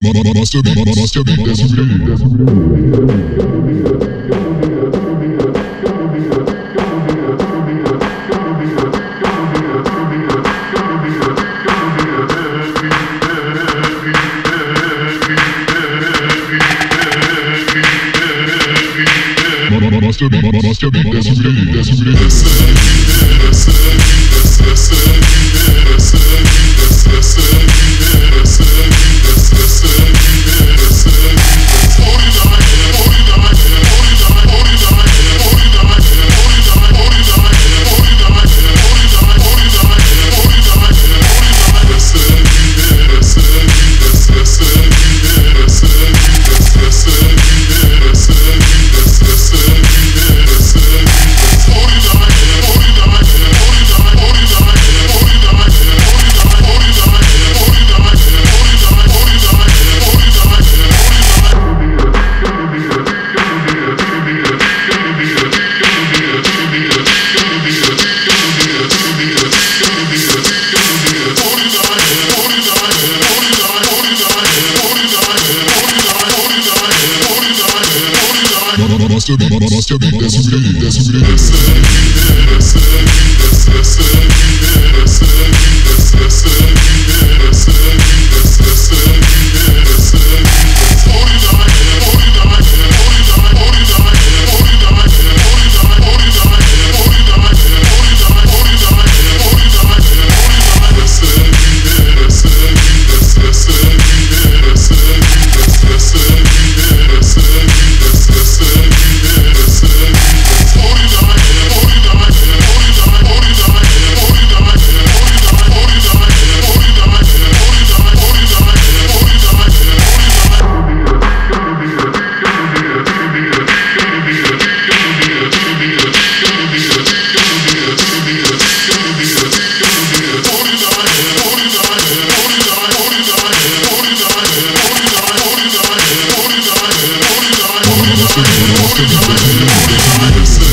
We'll be right back.